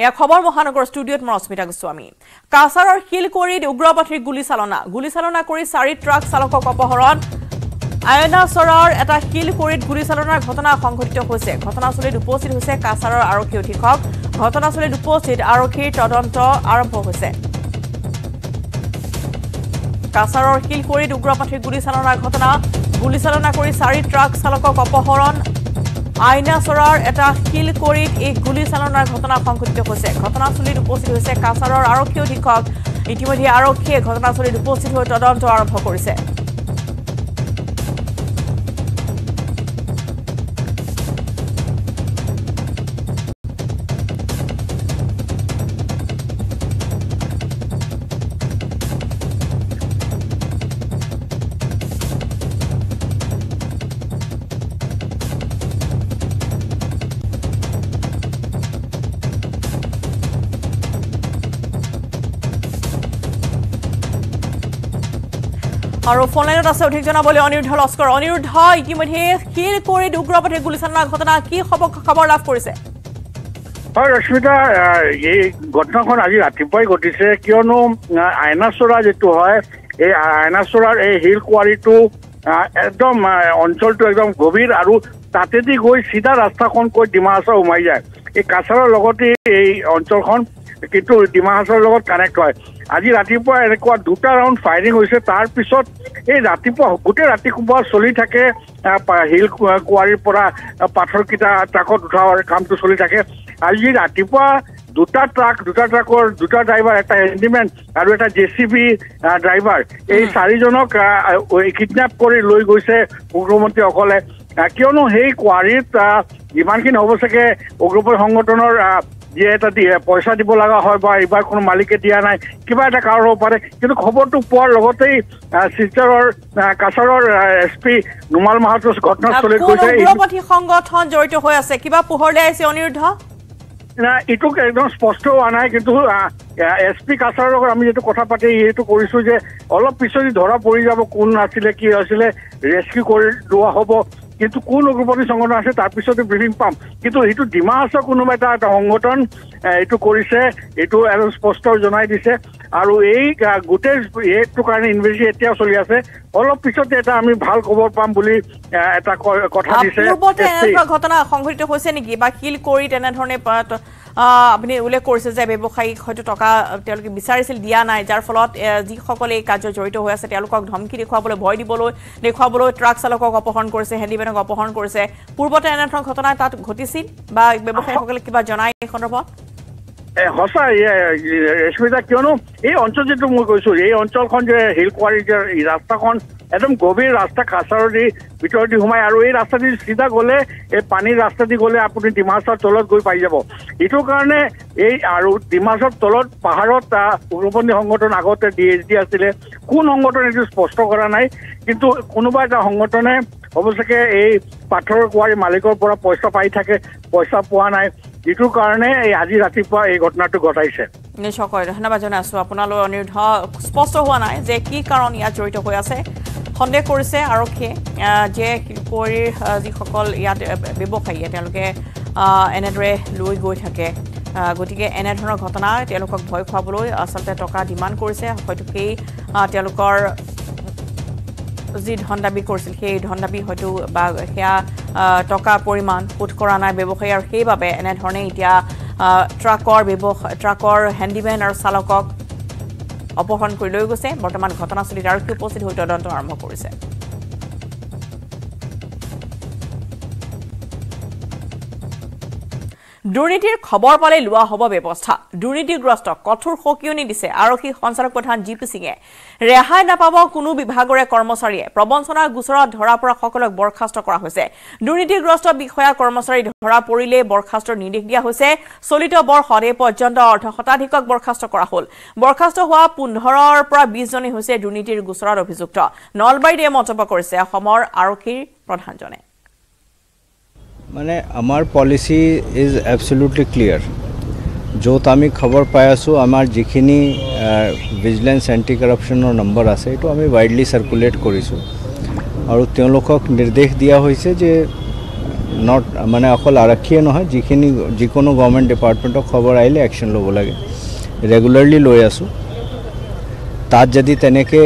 এয়া খবৰ মহানগৰ স্টুডিওত মই অস্মিতা গোস্বামী কাছাৰৰ শিলকৰিত উগ্ৰপন্থীৰ গুলি চালনা কৰি সাৰি ট্ৰাক চালকক অপহৰণ আয়নাসৰৰ এটা শিলকৰিত গুলি চালনাৰ ঘটনা সংঘটিত হৈছে ঘটনাস্থলীত উপস্থিত হৈছে কাছাৰৰ আৰক্ষী অধীক্ষক ঘটনাস্থলীত উপস্থিত আৰক্ষীৰ তদন্ত আৰম্ভ হৈছে কাছাৰৰ শিলকৰিত উগ্ৰপন্থীৰ গুলি চালনাৰ ঘটনা গুলি চালনা কৰি সাৰি ট্ৰাক চালকক অপহৰণ আয়নাসৰৰ এটা শিলকৰিত এক গুলি চালনাৰ ঘটনা সংঘটিত হৈছে ঘটনাস্থলীত উপস্থিত হৈছে কাছাৰৰ আৰক্ষী অধীক্ষক ইতিমধ্যে আৰক্ষীয়ে ঘটনাস্থলীত উপস্থিত হৈ তদন্ত আৰম্ভ কৰিছে আৰু ফোনলাইনত আছে অধিক জনাবলে অনিৰুদ্ধ লস্কৰ অনিৰুদ্ধ ইতিমধ্যে শিলকৰিত উগ্ৰপন্থীৰ গুলিচালনাৰ ঘটনা কি খবৰ লাভ কৰিছে হয় ৰশ্মিতা এই ঘটনাখন আজি ৰাতিপুৱাই ঘটিছে কিয়নো আয়নাসৰা যেটো হয় এই আয়নাসৰাৰ এই শিলকৰিটো একদম অঞ্চলটো একদম গভীৰ আৰু তাতেদি গৈ সিধা ৰাস্তাখন কৈ ডিমাহাছৰ উমাই যায় এই কাছাৰৰ লগতে এই অঞ্চলখন কিন্তু ডিমাহাছৰ লগত কানেক্ট হয় আজি ৰাতিপুৱা এনেকুৱা দুটা ৰাউণ্ড ফায়াৰিং হৈছে তাৰ পিছত এই ৰাতিপুৱা গোটে ৰাতিপুৱা চলি থাকে হিল কুৱাৰীৰ পৰা পাথৰ কিটা ট্ৰাকত উঠাৰ কামটো চলি থাকে আজি ৰাতিপুৱা দুটা ড্ৰাইভাৰ এটা হেণ্ডিমেন আৰু এটা জেচিবি ড্ৰাইভাৰ এই চাৰিজনক কিডন্যাপ কৰি লৈ গৈছে উগ্ৰপন্থীসকলে কিয়নো সেই কুৱাৰীত যিমানখিনি হ'ব চাগে উগ্ৰপন্থী সংগঠনৰ যে এটা পইচা দিব লগা হয় বা এইবাৰ কোনো মালিকে দিয়া নাই কিবা এটা কাৰণ হ'ব পাৰে কিন্তু খবৰটো পোৱাৰ লগতেই চিষ্টাৰৰ কাছাৰৰ এছ পি নোমাল মাহাতোৰ ঘটনাস্থলীত গৈছে উগ্ৰপন্থী সংগঠন জড়িত হৈ আছে কিবা পোহৰলৈ আহিছে অনিৰুদ্ধ না এইটো একদম স্পষ্ট হোৱা নাই কিন্তু এছ পি কাছাৰৰ লগত আমি যেটো কথা পাতি এইটো কৰিছোঁ যে অলপ পিছতে ধৰা পৰি যাব কোন আছিলে কি আছিলে ৰেস্কিউ কৰি লোৱা হ'ব কিন্তু কোন উগ্ৰপন্থী সংগঠন আছে তাৰ পিছতে ব্ৰিফিং পাম কিন্তু এইটো ডিমাহাছৰ কোনোবা এটা সংগঠন এইটো কৰিছে এইটো আৰু স্পষ্ট জনাই দিছে আৰু এই গোটেই এইটো কাৰণে ইনভেষ্টিগেশ্যন এতিয়া চলি আছে অলপ পিছতে এটা আমি ভাল খবৰ পাম বুলি এটা কথা দিছে ঘটনা সংঘটিত হৈছে নেকি বা কিল কৰি তেনে ধৰণে আপুনি উল্লেখ কৰিছে যে ব্যৱসায়িক হয়তো টকা তেওঁলোকে বিচাৰিছিল দিয়া নাই যাৰ ফলত যিসকলে এই কাৰ্য জড়িত হৈ আছে তেওঁলোকক ধমকি দেখুৱাবলৈ ভয় দিবলৈ ট্ৰাক চালকক অপহৰণ কৰিছে হেণ্ডিমেনক অপহৰণ কৰিছে পূৰ্বতে এনেধৰণৰ ঘটনা তাত ঘটিছিল বা ব্যৱসায়ীসকলে কিবা জনাই এই সন্দৰ্ভত সঁচা ৰেশ্মিতা কিয়নো এই অঞ্চল যিটো মই কৈছোঁ এই অঞ্চলখন যে শিলকুৱাৰীৰ যে ৰাস্তাখন একদম গভীৰ ৰাস্তা কাছাৰদি ভিতৰদি সোমাই আৰু এই ৰাস্তাদি সিধা গ'লে এই পানীৰ ৰাস্তাদি গ'লে আপুনি ডিমাহাছৰ তলত গৈ পাই যাব এইটো কাৰণে এই আৰু ডিমাহাছৰ তলত পাহাৰত উগ্ৰপন্থী সংগঠন আগতে DHD আছিলে কোন সংগঠন এইটো স্পষ্ট কৰা নাই কিন্তু কোনোবা এটা সংগঠনে অৱশ্যে এই পাথৰ কুঁৱাৰী মালিকৰ পৰা পইচা পাই থাকে পইচা পোৱা নাই এইটো কাৰণে এই আজি ৰাতিপুৱা এই ঘটনাটো ঘটাইছে নিশ্চয় ধন্যবাদ জনাইছো আপোনালৈ অনিৰুদ্ধ স্পষ্ট হোৱা নাই যে কি কাৰণ ইয়াত জড়িত হৈ আছে সন্দেহ কৰিছে আৰক্ষীয়ে যে শিলকৰিৰ যিসকল ইয়াত ব্যৱসায়ী তেওঁলোকে এনেদৰে লৈ গৈ থাকে গতিকে এনেধৰণৰ ঘটনা তেওঁলোকক ভয় খুৱাবলৈ আচলতে টকা ডিমাণ্ড কৰিছে হয়তো সেই তেওঁলোকৰ যি ধন দাবী কৰিছিল সেই ধন দাবী হয়তো বা সেয়া টকা পৰিমাণ পোঠ কৰা নাই ব্যৱসায়ী আৰু সেইবাবে এনেধৰণে এতিয়া ট্ৰাকৰ হেণ্ডিমেন আৰু চালকক অপহৰণ কৰি লৈ গৈছে বৰ্তমান ঘটনাস্থলীত আৰক্ষী উপস্থিত হৈ তদন্ত আৰম্ভ কৰিছে দুৰ্নীতিৰ খবৰ পালে লোৱা হ'ব ব্যৱস্থা দুৰ্নীতিগ্ৰস্ত কঠোৰ সকিয়নি দিছে আৰক্ষী সঞ্চালক প্ৰধান জিপি সিঙে ৰেহাই নাপাব কোনো বিভাগৰে কৰ্মচাৰীয়ে প্ৰবঞ্চনাৰ গোচৰত ধৰা পৰা সকলক বৰ্খাস্ত কৰা হৈছে দুৰ্নীতিগ্ৰস্ত বিষয়া কৰ্মচাৰী ধৰা পৰিলে বৰ্খাস্তৰ নিৰ্দেশ দিয়া হৈছে চলিত বৰ্ষত এই পৰ্যন্ত অৰ্ধ শতাধিকক বৰ্খাস্ত কৰা হ'ল বৰ্খাস্ত হোৱা 15ৰ পৰা 20 জনে হৈছে দুৰ্নীতিৰ গোচৰত অভিযুক্ত নলবাৰীত এই মন্তব্য কৰিছে অসমৰ আৰক্ষীৰ প্ৰধানজনে माने आमार पॉलिसी इज एब्सोल्युटली क्लियर जो तामी खबर पायासो आमार जिखिनी विजिलेंस एंटी करप्शनर नम्बर आसे तो आमी वाइडली सर्कुलेट करिसो और तेलोकक निर्देश दिया होइसे जे not মানে অকল আৰক্ষীয়ে নহয় যিখিনি যিকোনো গভৰ্ণমেণ্ট ডিপাৰ্টমেণ্টৰ খবৰ আইলে অ্যাকশন ল'ব লাগে ৰেগুলাৰলি লৈ আছো তাত যদি তেনেকে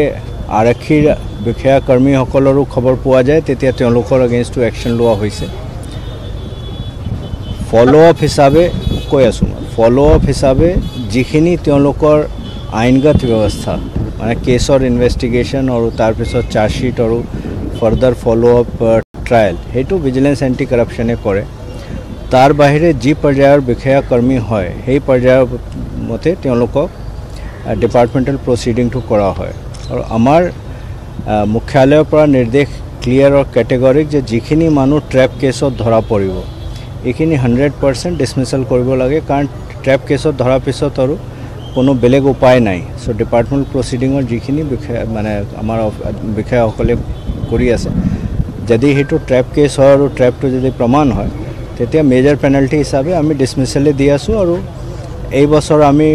আৰক্ষীৰ বিষয়া কৰ্মী সকলৰো খবৰ পোৱা যায় তেতিয়া তেওঁলোকৰ এগেইনষ্ট অ্যাকশন লোৱা হৈছে ফলো আপ হিচাপে কৈ আছো ফলো আপ হিচাপে যিখিনি তেওঁলোকৰ আইনগত ব্যৱস্থা মানে কেছৰ ইনভেষ্টিগেশ্যন আৰু তাৰ পিছত চাৰ্জশিট আৰু ফাৰ্দাৰ ফলো আপ ট্ৰায়াল হেতু ভিজিলেন্স এন্টি কৰাপশনে কৰে তাৰ বাহিৰে জি পৰ্যায়ৰ বিষয়া কৰ্মী হয় সেই পৰ্যায়ৰ মতে তেওঁলোকক ডিপাৰ্টমেন্টাল প্ৰসিডিংটো কৰা হয় আৰু আমাৰ মুখ্যালয়ৰ পৰা নিৰ্দেশ ক্লিয়াৰ আৰু ক্যাটেগৰিক যে যিখিনি মানুহ ট্ৰ্যাপ কেছত ধৰা পৰিব এখিনি 100% ডিসমিসাল কৰিব লাগে কাৰণ ট্ৰ্যাপ কেছত ধৰা পিছত আৰু কোনো বেলেগ উপায় নাই সো ডিপাৰ্টমেন্টাল প্ৰসিডিংৰ যিখিনি বিষয়া মানে আমাৰ বিষয়াসকলে কৰি আছে যদি হেতু ট্ৰ্যাপ কেস হয় আৰু ট্ৰ্যাপটো যদি প্ৰমাণ হয় তেতিয়া মেজৰ পেনাল্টি হিচাপে আমি ডিসমিছলে দি আছো আৰু এই বছৰ আমি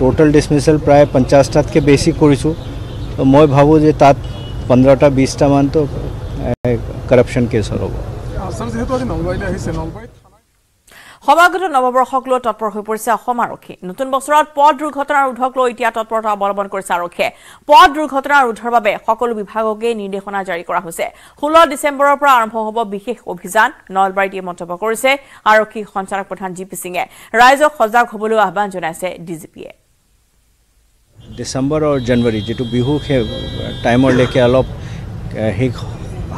টোটাল ডিসমিছল প্ৰায় 50 টাতকে বেছি কৰিছো তো মই ভাবো যে তাত 15 টা 20 টা মান তো করাপশন কেস হ'ব স্যার যেহেতু আজি নলবাইলে আহিছে নলবাই সমাগত নৱবৰ্ষক লৈ তৎপৰ হৈ পৰিছে অসম আৰক্ষী নতুন বছৰত পথ দুৰ্ঘটনাৰ উদ্ধক লৈ ইতিয়া তৎপৰতা অৱলম্বন কৰিছে আৰক্ষীয়ে পথ দুৰ্ঘটনাৰ উদ্ধৰ বাবে সকলো বিভাগকে নিৰ্দেশনা জাৰি কৰা হৈছে 16 ডিসেম্বৰৰ পৰা আৰম্ভ হ'ব বিশেষ অভিযান নলবাৰীত মন্তব্য কৰিছে আৰক্ষী সঞ্চালক প্ৰধান জিপি সিংয়ে ৰাইজক সজাগ হ'বলৈ আহ্বান জনাইছে ডিজিপিয়ে ডিসেম্বৰ আৰু জানুৱাৰী যেটো বিহু টাইমৰ লৈকে অলপ হিক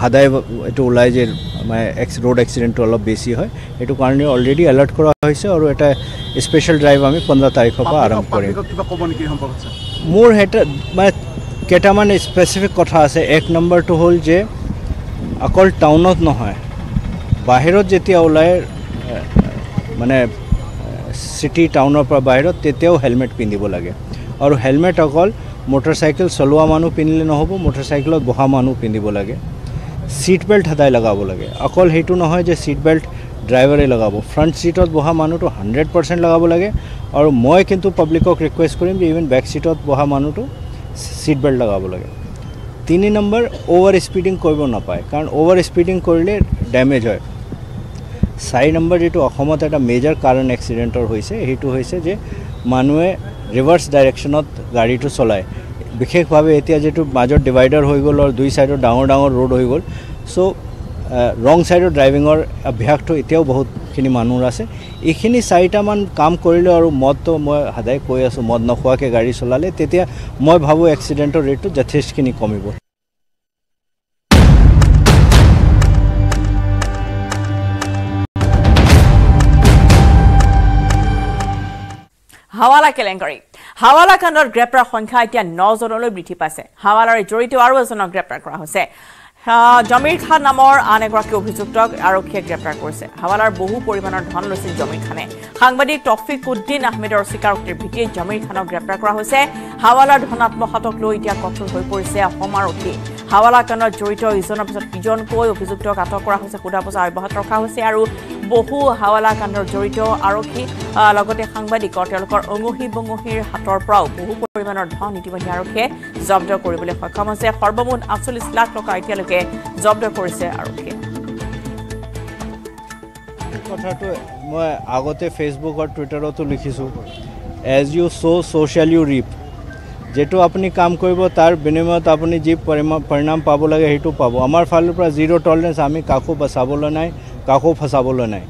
হাদাই এটো ওলাই যে মানে রোড এক্সিডেন্ট অলপ বেশি হয় এটো কারণে অলরেডি অ্যালার্ট করা হয়েছে আর এটা স্পেশাল ড্রাইভ আমি 15 তাৰিখৰ পৰা আৰম্ভ কৰিম মোৰ হেটা মানে কেটামান স্পেসিফিক কথা আছে এক নম্বৰটো হ'ল যে অকল টাউনত নহয় বাহিৰত যেতিয়া ওলাই মানে সিটি টাউনৰ পৰা বাহিৰত তেতিয়াও হেলমেট পিন্ধিব লাগে আৰু হেলমেট অকল মোটৰসাইকেল চলোৱা মানুহ পিন্ধিলে নহব মোটৰসাইকেলত বহা মানুহ পিন্ধিব লাগে सीट बेल्ट हदाय लगाव लगे अकल हेतु नहय जे सीट बेल्ट ड्राइवरे लगाव फ्रंट सीटत बहा मानु तो 100% लगाव लगे और मैं किंतु पब्लिकक रिक्वेस्ट करिम जे इवन बैक सीटत बहा मानु तो सीट बेल्ट लगाव लगे 3 नंबर ओवर स्पीडिंग करबो ना पाए कारण ओवर स्पीडिंग करले डैमेज হয় 4 नंबर जेतु अखमत एटा मेजर कारण एक्सीडेंटर होइसे हेतु होइसे जे मानुए रिवर्स डायरेक्शनत गाड़ी तो चलाय বিশেষভাৱে এতিয়া যেটো মাজৰ ডিভাইডাৰ হৈ গ'ল আৰু দুই সাইডৰ ডাঙৰ ডাঙৰ ৰোড হৈ গ'ল সো ৰং সাইডৰ ড্ৰাইভিংৰ অভ্যাসটো এতিয়াও বহুতখিনি মানুহ আছে এইখিনি সাইটা মান কাম কৰিলে আৰু মদটো মই হাদাই কৈ আছো মদ নখোৱাকে গাড়ী চলালে তেতিয়া মই ভাবো এক্সিডেন্টৰ ৰেটটো যথেষ্টখিনি কমিব হাওয়ালা কেলেংকাৰী হাওয়ালা কাণ্ডৰ গ্ৰেপ্তাৰ সংখ্যা এতিয়া 9 জনলৈ বৃদ্ধি পাইছে হাওয়ালাৰে জড়িত আৰু এজনক গ্ৰেপ্তাৰ কৰা হৈছে জমিৰ খান নামৰ আন এগৰাকী অভিযুক্তক আৰক্ষীয়ে গ্ৰেপ্তাৰ কৰিছে হাওয়ালাৰ বহু পৰিমাণৰ ধন লৈছিল জমিৰ খানে সাংবাদিক তৌফিক উদ্দিন আহমেদৰ স্বীকাৰোক্তিৰ ভিত্তিত জমিৰ খানক গ্ৰেপ্তাৰ কৰা হৈছে হাওয়ালাৰ ধন আত্মসাতক লৈ এতিয়া কঠোৰ হৈ পৰিছে অসম আৰক্ষী হাওয়ালা কাণ্ডৰ জড়িত ইজনৰ পিছত পিজনকৈ অভিযুক্তক আটক কৰা হৈছে সোধাপোছা অব্যাহত ৰখা হৈছে আৰু বহু হাওয়ালা কাণ্ডৰ জড়িত আৰক্ষী লগতে সাংবাদিকৰ তেওঁলোকৰ অঙহী-বঙহীৰ হাতৰ পৰা বহু পৰিমাণৰ ধন ইতিমধ্যে আৰক্ষীয়ে জব্দ কৰিবলৈ সক্ষম হৈছে সৰ্বমুঠ 48 লাখ টকা এতিয়ালৈকে জব্দ কৰিছে আৰক্ষীয়ে কথাটো মই আগতে ফেসবুক আৰু টুইটাৰতো লিখিছো as you so social U ৰিপ যেটো আপুনি কাম কৰিব তাৰ বিনিময়ত আপুনি যি পৰিণাম পাব লাগে হেতু পাব আমাৰ ফালৰ পৰা জিৰ' টলাৰেন্স আমি কাকো বচাবলৈ নাই কাকো ফসাবলৈ নাই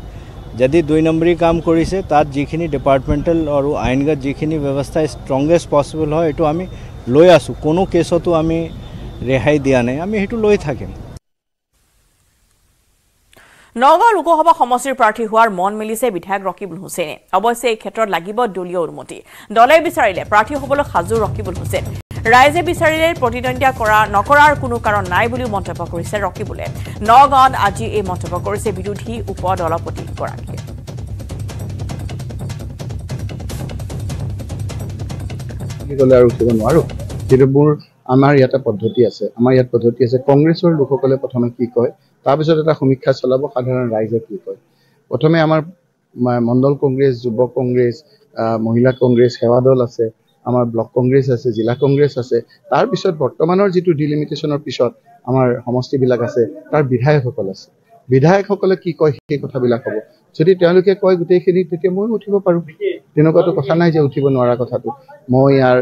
যদি দুই নম্বৰী কাম কৰিছে তাত যিখিনি ডিপাৰ্টমেন্টাল আৰু আইনগত যিখিনি ব্যৱস্থা ষ্ট্ৰংগেষ্ট পসিবল হয় এটো আমি লৈ আছো কোনো কেছতো আমি ৰেহাই দিয়া নাই আমি হেতু লৈ থাকিম নগাঁও লোকসভা সমষ্টিৰ প্ৰাৰ্থী হোৱাৰ মন মিলিছে বিধায়ক ৰকিবুল হুছেইনে অৱশ্যে এই ক্ষেত্ৰত লাগিব দলীয় অনুমতি দলে বিচাৰিলে প্ৰাৰ্থী হ'বলৈ সাজু ৰকিবুল হুছেইন ৰাইজে বিচাৰিলে প্ৰতিদ্বন্দ্বিতা কৰা নকৰাৰ কোনো কাৰণ নাই বুলি মন্তব্য কৰিছে ৰকিবুলে নগাঁৱত আজি এই মন্তব্য কৰিছে বিৰোধী উপদলপতি গৰাকীয়ে গলে আৰু কিবা নোৱাৰো তেবোৰ আমাৰ ইয়াতে পদ্ধতি আছে কংগ্ৰেছৰ লোকসকলে প্ৰথমে কি কয় তাপিছত এটা সমীক্ষা চলাব সাধাৰণ ৰাইজে কি কয় প্ৰথমে আমাৰ মণ্ডল কংগ্ৰেছ যুৱ কংগ্ৰেছ মহিলা কংগ্ৰেছ সেৱা দল আছে আমাৰ ব্লক কংগ্ৰেছ আছে জিলা কংগ্ৰেছ আছে তাৰ পিছত বৰ্তমানৰ যেটো ডিলিমিটেচনৰ পিছত আমাৰ সমষ্টি বিলাক আছে তাৰ বিধায়কসকল আছে বিধায়ক সকলে কি কয় সেই কথাবিলা কব যদি তেওঁলোকে কয় গুটেখিনি তেতে মই উঠিব পাৰো তেনকাটো কথা নাই যে উঠিব নোৱাৰা কথাটো মই আৰ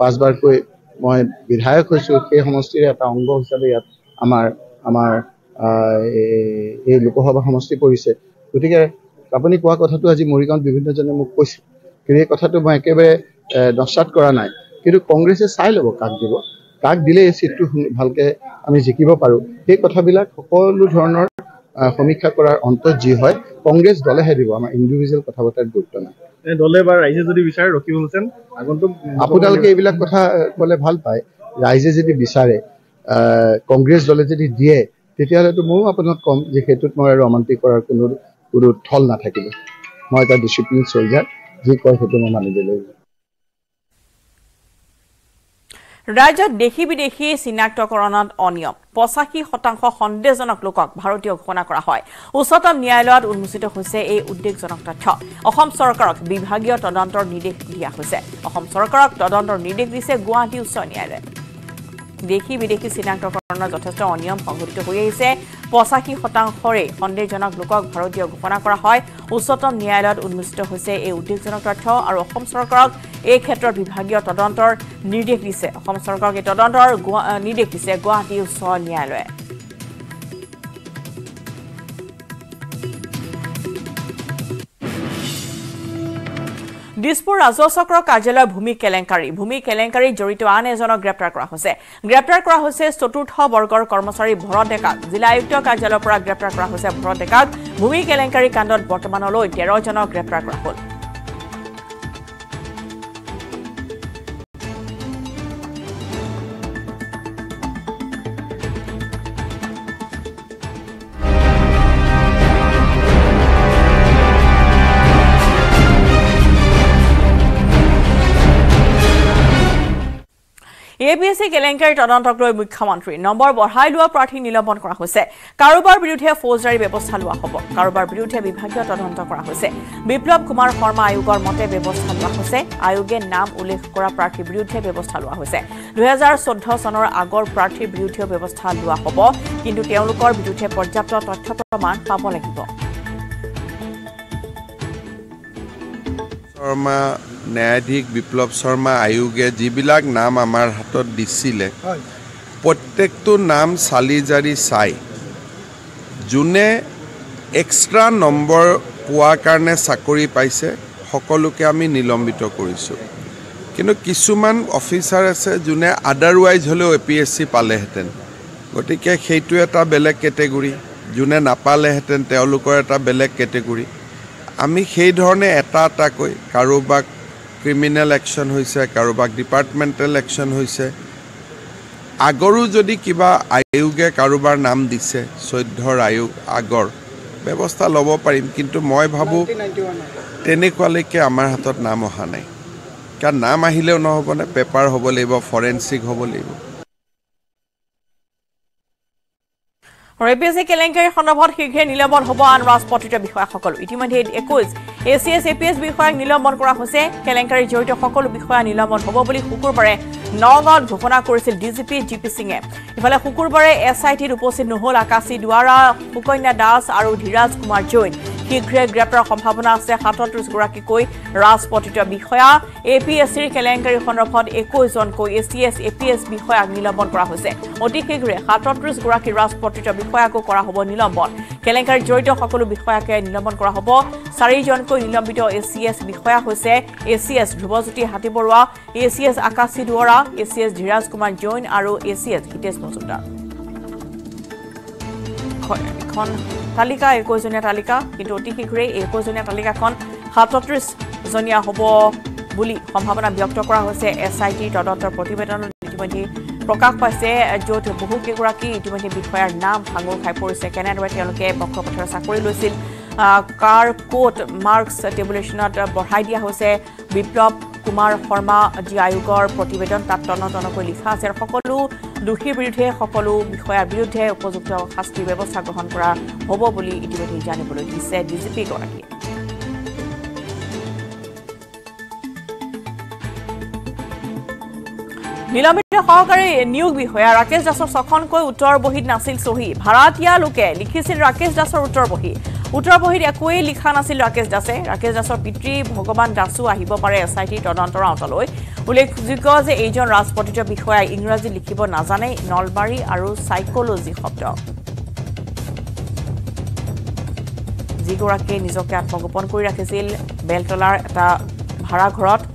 পাঁচবাৰ কই মই বিধায়ক হৈছো সেই সমষ্টিৰ এটা অংগ হিচাপে ইয়াত আমাৰ আমাৰ এই লোকসভা সমষ্টি পৰিছে গতিকে আপুনি কোৱা কথাটো আজি মৰিগাঁও বিভিন্ন জনে মোক কৈছে এই কথাটো মই একেবাৰে দশাত কৰা নাই কিন্তু কংগ্ৰেছে চাই লব কাক দিব কাক দিলে এই সিটটো ভালকে আমি জিকিব পাৰো এই কথাবিলাক সকলো ধৰণৰ সমীক্ষা কৰাৰ অন্তত জি হয় কংগ্ৰেছ দলে হে দিব আমাৰ ইন্ডিভিজুৱেল কথাবাৰ্তাৰ গুৰুত্ব নাই দলে বা ৰাইজে যদি বিচাৰে ৰকিব হোসেন আগন্তুক আপোনালোকে এইবিলাক কথা বলে ভাল পায় ৰাইজে যদি বিচাৰে কংগ্ৰেছ দলে যদি দিয়ে তেতিয়ালে তো মই আপোনাক কম যে হেতুত মই ৰোমান্টিক কৰাৰ কোনো ঠল নাথাকিব মই এটা ডিসিপ্লিন সলজাৰ যি কয় হেতু মই মানি লৈ राज्य देखि विदेशी सिनाक्तकरणत अनियम 85% संदेहजनक लोकक भारतीय घोषणा करा हय उच्चतम न्यायालयत उन्मोचित হৈছে এই উদ্বেগজনক তথ্য অসম সরকারক বিভাগীয় তদন্তৰ নিৰ্দেশ দিয়া হৈছে অসম সৰকাৰক তদন্তৰ নিৰ্দেশ দিছে গুৱাহাটী উচ্চ ন্যায়ালয়ে দেখি বিদেশী সিনাক্তকৰণৰ যথেষ্ট অনিয়ম সংঘটিত হৈ আছে 85%ৰে সন্দেহজনক লোকক ভাৰতীয় ঘোষণা কৰা হয় উচ্চতম ন্যায়ালয়ত উন্মোচিত হৈছে এই উদ্বেগজনক তথ্য আৰু অসম সৰকাৰক এই ক্ষেত্ৰৰ বিভাগীয় তদন্তৰ নিৰ্দেশ দিছে অসম সৰকাৰক এই তদন্তৰ নিৰ্দেশ দিছে গুৱাহাটী উচ্চ ন্যায়ালয়ে দিছপুৰ ৰাজহ চক্ৰ কাৰ্যালয় ভূমি কেলেংকাৰী জড়িত আন এজনক গ্ৰেপ্তাৰ কৰা হৈছে চতুৰ্থ বৰ্গৰ কৰ্মচাৰী ভৰত ডেকাক জিলা আয়ুক্ত কাৰ্যালয়ৰ পৰা গ্ৰেপ্তাৰ কৰা হৈছে ভৰত ডেকাক ভূমি কেলেংকাৰী কাণ্ডত বৰ্তমানলৈ 13 জনক গ্ৰেপ্তাৰ কৰা হ'ল এবিএসি কেলেংকাৰী তদন্তক লৈ মুখ্যমন্ত্ৰী নম্বৰ বঢ়াই লোৱা প্ৰাৰ্থী নিলম্বন কৰা হৈছে কাৰোবাৰ বিৰুদ্ধে ফৌজদাৰী ব্যৱস্থা লোৱা হ'ব কাৰোবাৰ বিৰুদ্ধে বিভাগীয় তদন্ত কৰা হৈছে বিপ্লৱ কুমাৰ শৰ্মা আয়োগৰ মতে ব্যৱস্থা লোৱা হৈছে আয়োগে নাম উল্লেখ কৰা প্ৰাৰ্থীৰ বিৰুদ্ধে ব্যৱস্থা লোৱা হৈছে 2014 চনৰ আগৰ প্ৰাৰ্থীৰ বিৰুদ্ধে ব্যৱস্থা লোৱা হ'ব কিন্তু তেওঁলোকৰ বিৰুদ্ধে পৰ্যাপ্ত তথ্য প্ৰমাণ পাব লাগিব শৰ্মা ন্যায়াধীশ বিপ্লৱ শৰ্মা আয়োগে যিবিলাক নাম আমাৰ হাতত দিছিলে প্ৰত্যেকটো নাম চালি জাৰি চাই যোনে এক্সট্ৰা নম্বৰ পোৱাৰ কাৰণে চাকৰি পাইছে সকলোকে আমি নিলম্বিত কৰিছোঁ কিন্তু কিছুমান অফিচাৰ আছে যোনে আদাৰৱাইজ হ'লেও এপিএছচি পালেহেঁতেন গতিকে সেইটো এটা বেলেগ কেটেগৰী যোনে নাপালেহেঁতেন তেওঁলোকৰ এটা বেলেগ কেটেগৰী আমি সেই ধৰণে এটা কৈ কাৰোবাক ক্ৰিমিনাল একশন হয়েছে কাৰোবাক ডিপাৰ্টমেন্টাল একশন হয়েছে আগৰো যদি কিবা আয়োগে কাৰোবাৰ নাম দিছে 14 আয়োগ আগৰ ব্যৱস্থা লব পাৰিম কিন্তু মই ভাবো তেনেকুৱালৈকে আমাৰ হাতত নাম অহা নাই কাৰণ নাম আহিলেও নহ'ব না পেপাৰ হ'ব লাগিব ফৰেনসিক হ'ব লাগিব এপিএসি কেলেংকাৰী সন্দৰ্ভত শীঘ্ৰে নিলম্বন হ'ব আন ৰাজপত্ৰিত বিষয়াসকল ইতিমধ্যে 21 এচিএছ এপিএছ বিষয়াক নিলম্বন কৰা হৈছে কেলেংকাৰীৰ জড়িত সকলো বিষয়া নিলম্বন হ'ব বুলি শুকুৰবাৰে নগাঁৱত ঘোষণা কৰিছিল ডিজিপি জিপি সিঙে ইফালে শুকুৰবাৰে এছআইটিত উপস্থিত নহল আকাশী দুৱাৰা সুকন্যা দাস আৰু ধীৰাজ কুমাৰ জৈন শীঘ্ৰে গ্ৰেপ্তাৰৰ সম্ভাৱনা আছে 37 গৰাকীকৈ ৰাজপত্ৰিত বিষয়া এপিএছৰ কেলেংকাৰী সন্দৰ্ভত 21 জনকৈ এচিএছ এপিএছ বিষয়াক নিলম্বন কৰা হৈছে অতি শীঘ্ৰে 37 গৰাকী ৰাজপত্ৰিত বিষয়াকো কৰা হ'ব নিলম্বন কেলেংকাৰী জড়িত সকলো বিষয়াকে নিলম্বন কৰা হ'ব 4 জনকৈ নিলম্বিত এচিএছ বিষয়া হৈছে এচিএছ ধ্ৰুৱজ্যোতি হাতীবৰুৱা এচিএছ আকাশী দুৱাৰা এচিএছ ধীৰাজ কুমাৰ জৈন আৰু এচিএছ গীতেশ মজুমদাৰ তালিকা 21 জনীয়া তালিকা কিন্তু অতি শীঘ্ৰে 21 জনীয়া তালিকাখন 37 জনীয়া হ'ব বুলি সম্ভাৱনা ব্যক্ত কৰা হৈছে এছআইটি তদন্তৰ প্ৰতিবেদনত ইতিমধ্যে প্ৰকাশ পাইছে য'ত বহু কেইগৰাকী ইতিমধ্যে বিষয়াৰ নাম ভাঙৰ খাই পৰিছে কেনেদৰে তেওঁলোকে বক্ষপথৰ চাকৰি লৈছিল কাৰ কোট মাৰ্কছ টেবুলেশ্যনত বঢ়াই দিয়া হৈছে বিপ্লৱ কুমাৰ শৰ্মা যি আয়োগৰ প্ৰতিবেদন তাত তনতনকৈ লিখা আছে সকলো দোষীৰ বিৰুদ্ধে সকলো বিষয়াৰ বিৰুদ্ধে উপযুক্ত শাস্তিৰ ব্যৱস্থা গ্ৰহণ কৰা হ'ব বুলি ইতিমধ্যে জানিবলৈ দিছে ডিজিপিগৰাকীয়ে নিলামী Hogare, new Bihoya, Rakesh Dasor Sokonko, Utorbohid Nasil Sohi, Haratia Luke, Likisil Rakesh Dasor Utorbohi, Utorbohid Akwe, Likanasil Rakesh Dasor Pitri, Hogoban Dasu, Ahibopare, Sati, Toronto, Ulekziko, the agent Raspotija Bihoya, Ingrazi Likibo Nazane, Nolbari, Aru, Psychology Hopdog Zigorake, Nizoka, Hogopon Kuriakazil, Beltolar, Haragrot,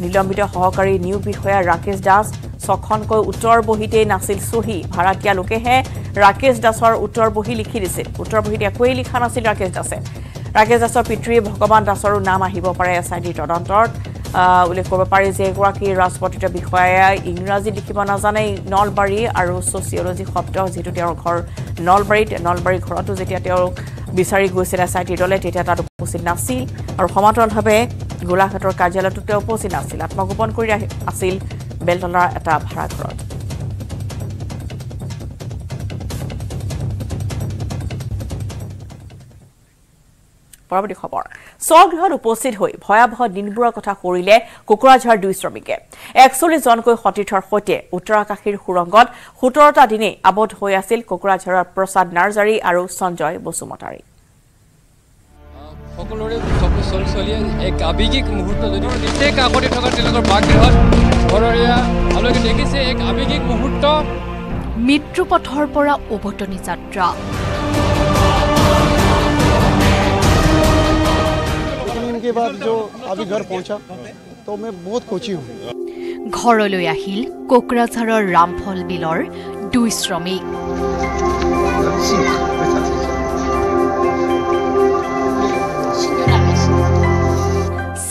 Nilomita Hogari, new Bihoya, Rakesh Das. सखन को उत्तर बहिते नासिल सोही भारतीय लोके है राकेश दासर उत्तर बहि लिखि दिसे उत्तर बहिते कोइ लिखा नासिल राकेश दासर पितृ भगवान दासर नाम आहिबो पारे एसआईडी तदन्तर उल्लेख কৰিব পাৰি যে গৰাকী ৰাজপতিৰ বিষয়ে ইংৰাজী লিখিব নাজানে নলবাৰী আৰু সোশিয়োলজি শব্দ যেটো তেওঁৰ ঘৰ নলবাৰীত নলবাৰী ঘৰটো যেতিয়া তেওঁ বিচাৰি গৈছিল এসআইডি দলে তেতিয়া তাৰ উপস্থিত নাছিল আৰু সমান্তৰালভাৱে গোলাঘাটৰ কাৰ্যালয়টো তেওঁ উপস্থিত নাছিল আত্মগোপন কৰি আছিল Beltolar at a Haragrot. Probably Hobor. Sog her opposite hoi, Hoyabho Dinburacota Horile, Kukurajhar do Stromike. Exolis on Koi Hotitor Hote, Uttarakahir Hurangot, Hutorta Dine, about Hoyasil, Kukurajhar Prasad Nursery, Aru Sanjoy, Bosumotari. Mitru Pathorpora Obotoni Satra के बाद जो अभी घर पहुंचा तो मैं बहुत खुशी हूं घरলৈ আহিল কোকৰাঝাৰৰ ৰামফল বিলৰ দুই শ্ৰমিক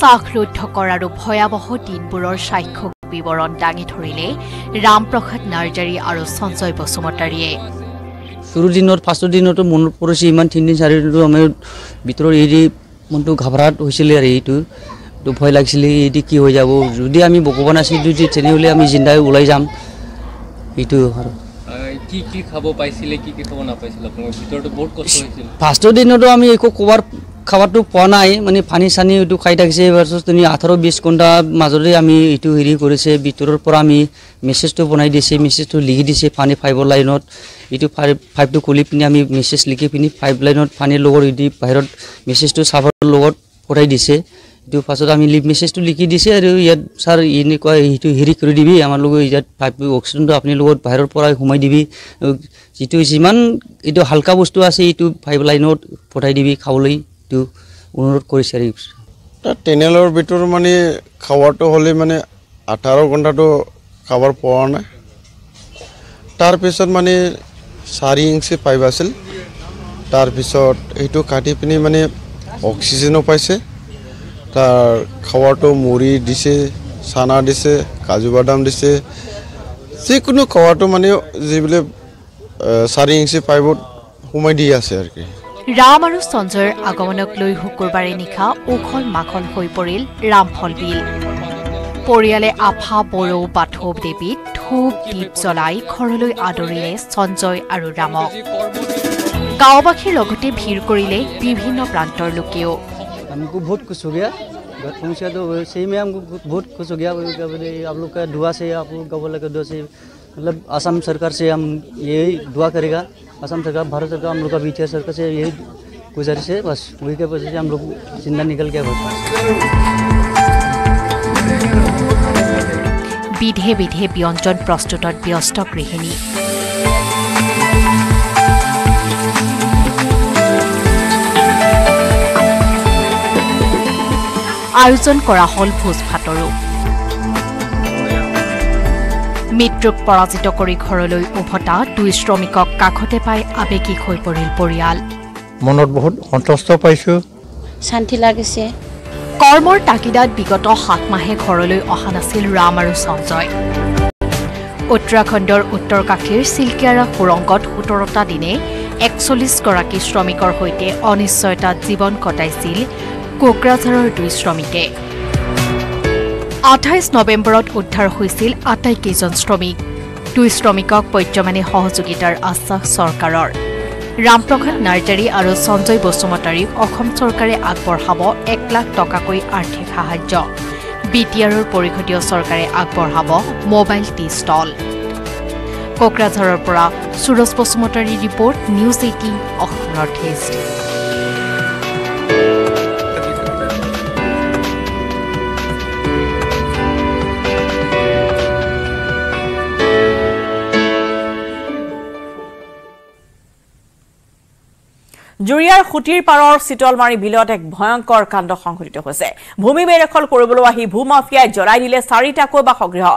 সাখলুদ্ধ কৰাৰ ভয়াবহ দিনবোৰৰ সাক্ষ্য বিবৰণ দাঙি ধৰিলে ৰামপ্ৰসাদ নাৰ্জাৰী আৰু সঞ্জয় বসুমতাৰীয়ে শুৰু দিনৰ পাঁচ দিনটো মন পৰিছে ইমান তিনি চাৰি দিনটো আমি ভিতৰৰ এই মনটো ঘাবৰাট হৈছিল আৰু এইটো তো ভয় লাগিছিল এইটো কি হৈ যাব যদি আমি ভগৱান আছিল যদি তেনেহলে আমি জিন্দাই ওলাই যাম এইটো আৰু কি কি খাব পাইছিল কি কি খাব না পাইছিল আপোনাৰ ভিতৰটো বহুত কষ্ট হৈছিল পাঁচ দিনটো আমি একো কভাৰ খাবাৰটো পোৱা নাই মানে পানী সানি ইটো খাই থাকিছে ভাৰ্সস তুমি 18 20 ঘন্টা মাজৰে আমি ইটো হেৰি কৰিছে ভিতৰৰ পৰা আমি মেসেজটো বনাই দিছে মেসেজটো লিখি দিছে পানী ফাইব লাইনত ইটো 5 টু কুলি পিনি আমি মেসেজ লিখি পিনি 5 লাইনত পানী লগৰ ইদি বাহিৰত মেসেজটো সাবৰ লগত পৰাই দিছে ইটো পাছত আমি লিভ মেসেজটো লিখি দিছে আৰু ইয়াত স্যাৰ ইনি কয় ইটো হেৰি কৰি দিবি আমাৰ লগত ইয়াত 5 অক্সিজেনটো আপুনি লগত বাহিৰৰ পৰা ঘুমাই দিবি যিটো যিমান ইটো হালকা বস্তু আছে ইটো 5 লাইনত পৰাই দিবি খাবলৈ To অনুৰোধ কৰিছে আৰু টেনেলৰ ভিতৰ মানে খাওয়াটো হলে মানে 18 ঘন্টাটো খাবাৰ পোৱা না তাৰ পিছত মানে 4 ইঞ্চি পাইপ আছিল তাৰ পিছত এইটো কাটি পিনি মানে অক্সিজেনও পাইছে তাৰ খাওয়াটো মুৰি দিছে সানা দিছে কাজু বাদাম দিছে যে কোনো খাওয়াটো মানে যিবলে 4 ইঞ্চি পাইপত হুমাই দি আছে আৰু কি Ram aru Sanjayৰ আগমনক লৈ হুকুৰবাৰে নিখা ওখল মাখল হৈ পৰিল ৰামফল বিল পৰিয়ালে আফা বড়ো বাথব দেৱী ধূপ দীপ জ্বলাই ঘৰলৈ আদৰিলে সঞ্জয় আৰু ৰামক গাওবাখীৰ লগতে ভিৰ কৰিলে বিভিন্ন প্ৰান্তৰ লোকেও हमको बहुत खुश हो गया घर पहुंचा तो सही में हमको बहुत खुश हो गया आप लोग का दुआ से आप लोग का दुआ से मतलब असम सरकार से हम यही दुआ करेगा असम सरकार भारत सरकार हम लोग का बीच सरकार से यही गुजारिश है बस वही के वजह से हम लोग जिंदा निकल गया बस विधे विधे व्यंजन प्रस्तुत व्यस्त गृहिणी आयोजन करा हल भोज भातरो মিত্রক পৰাজিত কৰি ঘৰলৈ উভতা দুই শ্ৰমিকক কাখতে পাই আবেগিক হৈ পৰিল পৰিয়াল মনত বহুত সন্তোষ পাইছো শান্তি লাগিছে কৰ্মৰ তাকিদাত বিগত 7 মাহে ঘৰলৈ অহা নাছিল ৰাম আৰু সঞ্জয় উত্তৰাখণ্ডৰ উত্তৰ কাখীৰ সিলকিয়াৰা সুৰংগত 17টা দিনে 41 গৰাকী শ্ৰমিকৰ সৈতে অনিশ্চয়তা জীৱন কটাইছিল কোকৰাঝাৰৰ দুই শ্ৰমিকে 28 নৱেম্বৰত উদ্ধাৰ হৈছিল 28 কেজন শ্ৰমিক দুই শ্ৰমিকক পৰ্যমানে সহযোগিতাৰ আশ্বাস চৰকাৰৰ ৰামপ্ৰসাদ নাৰ্জাৰী আৰু সঞ্জয় বসুমতাৰীক অসম চৰকাৰে আগবঢ়াব 1 লাখ টকাকৈ আৰ্থিক সাহায্য BTRৰ পৰিখতীয় চৰকাৰে আগবঢ়াব মোবাইল টি ষ্টল কোকৰাঝৰৰ পৰা Suraj পছমতাৰী report news 18 Asom north east জুৰিয়াৰ খুটিৰ পাৰৰ সিটলমাৰী বিলত এক ভয়ংকৰ কাণ্ড সংঘটিত হৈছে ভূমি বেদখল কৰিবলৈ আহি ভূমাফিয়াই জৰাই নিলে চাৰিটাকৈ বাসগৃহ